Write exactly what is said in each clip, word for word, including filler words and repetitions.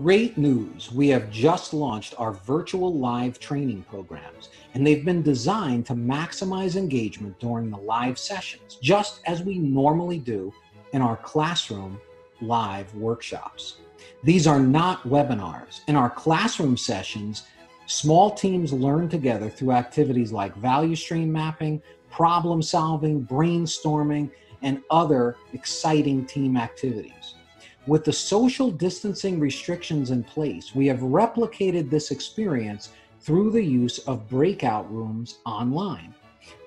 Great news, we have just launched our virtual live training programs, and they've been designed to maximize engagement during the live sessions, just as we normally do in our classroom live workshops. These are not webinars. In our classroom sessions, small teams learn together through activities like value stream mapping, problem solving, brainstorming, and other exciting team activities. With the social distancing restrictions in place, we have replicated this experience through the use of breakout rooms online.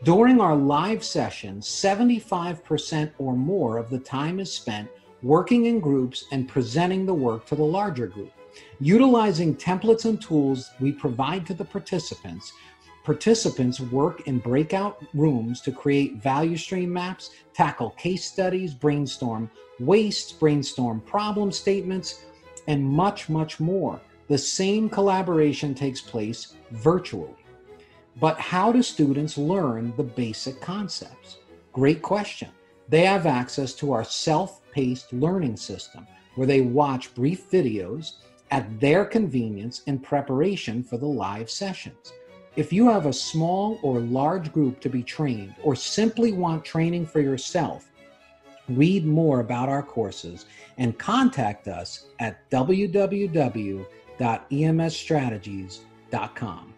During our live sessions, seventy-five percent or more of the time is spent working in groups and presenting the work to the larger group. Utilizing templates and tools we provide to the participants, participants work in breakout rooms to create value stream maps, tackle case studies, brainstorm wastes, brainstorm problem statements, and much, much more. The same collaboration takes place virtually. But how do students learn the basic concepts? Great question. They have access to our self-paced learning system, where they watch brief videos at their convenience in preparation for the live sessions. If you have a small or large group to be trained, or simply want training for yourself, read more about our courses and contact us at w w w dot e m s strategies dot com.